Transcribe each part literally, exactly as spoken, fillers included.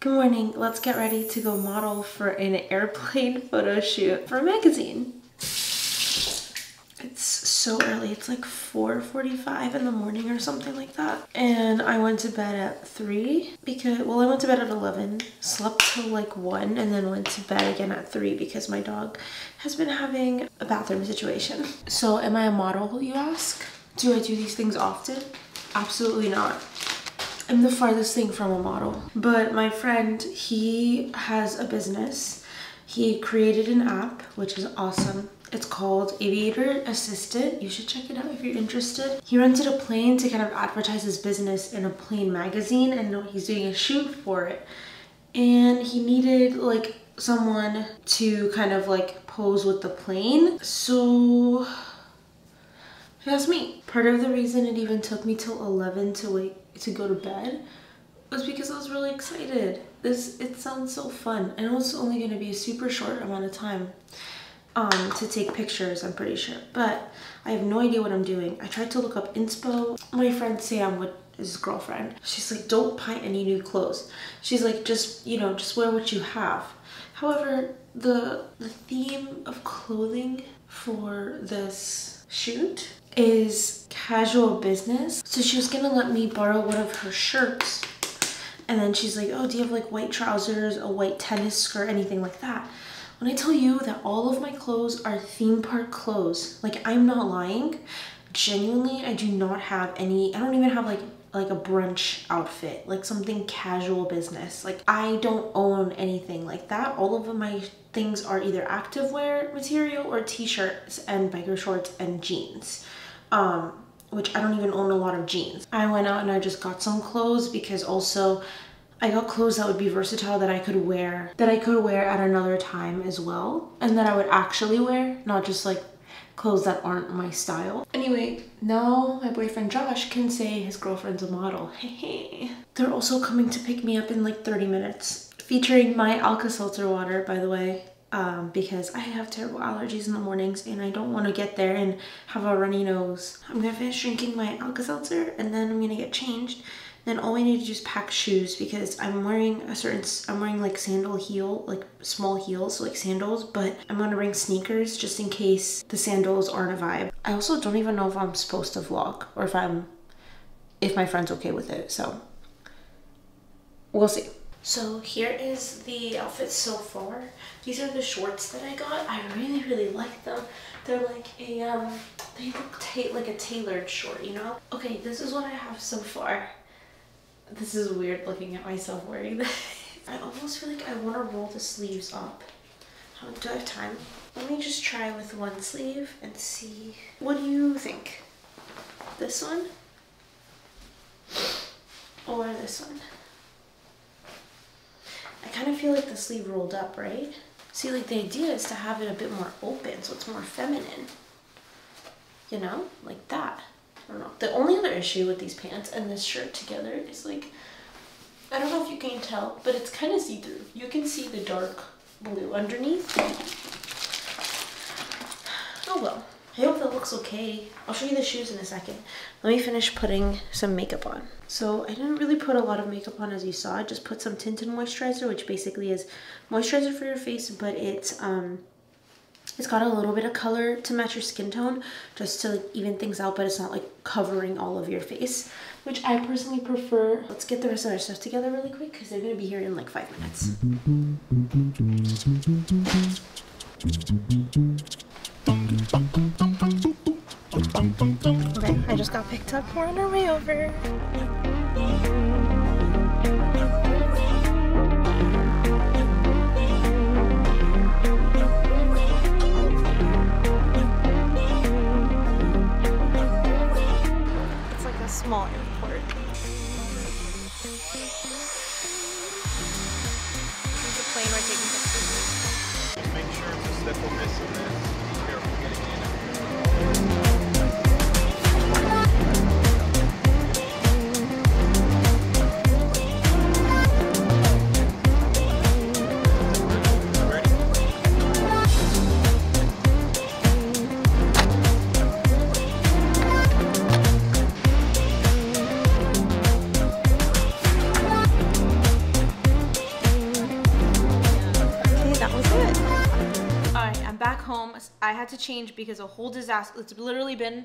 Good morning, let's get ready to go model for an airplane photo shoot for a magazine. It's so early, it's like four forty-five in the morning or something like that. And I went to bed at three because, well, I went to bed at eleven, slept till like one, and then went to bed again at three because my dog has been having a bathroom situation. So am I a model, you ask? Do I do these things often? Absolutely not. I'm the farthest thing from a model. But my friend, he has a business. He created an app, which is awesome. It's called Aviator Assistant. You should check it out if you're interested. He rented a plane to kind of advertise his business in a plane magazine, and he's doing a shoot for it. And he needed like someone to kind of like pose with the plane. So that's me. Part of the reason it even took me till eleven to wait to go to bed was because I was really excited. This, it sounds so fun. I know it's only going to be a super short amount of time um, to take pictures, I'm pretty sure, but I have no idea what I'm doing. I tried to look up inspo. My friend Sam, with his girlfriend, she's like, don't buy any new clothes. She's like, just, you know, just wear what you have. However, the, the theme of clothing for this shoot is casual business. So she was gonna let me borrow one of her shirts. And then she's like, oh, do you have like white trousers, a white tennis skirt, anything like that? When I tell you that all of my clothes are theme park clothes, like I'm not lying. Genuinely, I do not have any, I don't even have like like a brunch outfit, like something casual business. Like I don't own anything like that. All of my things are either activewear material or t-shirts and biker shorts and jeans. Um, which I don't even own a lot of jeans. I went out and I just got some clothes because also I got clothes that would be versatile that I could wear, that I could wear at another time as well. And that I would actually wear, not just like clothes that aren't my style. Anyway, now my boyfriend Josh can say his girlfriend's a model. Hey, they're also coming to pick me up in like thirty minutes. Featuring my Alka-Seltzer water, by the way. Um, because I have terrible allergies in the mornings and I don't want to get there and have a runny nose. I'm going to finish drinking my Alka-Seltzer and then I'm going to get changed. Then all I need to do is pack shoes because I'm wearing a certain, I'm wearing like sandal heel, like small heels, so like sandals, but I'm going to bring sneakers just in case the sandals aren't a vibe. I also don't even know if I'm supposed to vlog or if I'm, if my friend's okay with it, so we'll see. So here is the outfit so far. These are the shorts that I got. I really, really like them. They're like a, um, they look ta like a tailored short, you know? Okay, this is what I have so far. This is weird looking at myself wearing this. I almost feel like I want to roll the sleeves up. How do I have time? Let me just try with one sleeve and see. What do you think? This one? Or this one? I kind of feel like the sleeve rolled up, right? See, like the idea is to have it a bit more open so it's more feminine, you know, like that. I don't know. The only other issue with these pants and this shirt together is like, I don't know if you can tell, but it's kind of see-through. You can see the dark blue underneath. Oh well, I hope that looks okay. I'll show you the shoes in a second. Let me finish putting some makeup on. So I didn't really put a lot of makeup on as you saw. I just put some tinted moisturizer, which basically is moisturizer for your face, but it's, um, it's got a little bit of color to match your skin tone just to like even things out, but it's not like covering all of your face, which I personally prefer. Let's get the rest of our stuff together really quick because they're going to be here in like five minutes. Okay, I just got picked up. We're on our way over. Small airport. There's a plane we're taking pictures of. Just make sure to step on this and then be careful getting in I had to change because a whole disaster, it's literally been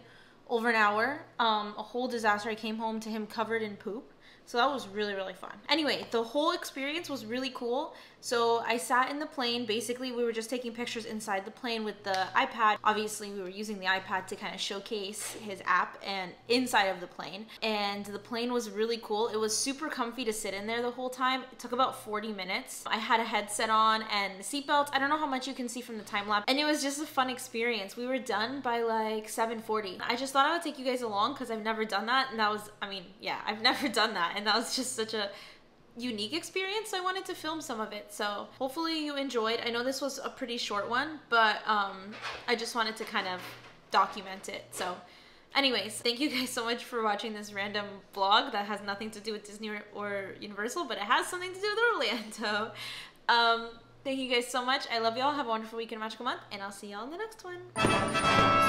over an hour, um, a whole disaster. I came home to him covered in poop. So that was really, really fun. Anyway, the whole experience was really cool. So I sat in the plane. Basically, we were just taking pictures inside the plane with the iPad. Obviously, we were using the iPad to kind of showcase his app and inside of the plane. And the plane was really cool. It was super comfy to sit in there the whole time. It took about forty minutes. I had a headset on and the seatbelt. I don't know how much you can see from the time lapse. And it was just a fun experience. We were done by like seven forty. I just thought I would take you guys along because I've never done that. And that was, I mean, yeah, I've never done that. And that was just such a unique experience. So I wanted to film some of it. So hopefully you enjoyed. I know this was a pretty short one, but um, I just wanted to kind of document it. So anyways, thank you guys so much for watching this random vlog that has nothing to do with Disney or, or Universal, but it has something to do with Orlando. Um, thank you guys so much. I love y'all. Have a wonderful weekend, magical month, and I'll see y'all in the next one.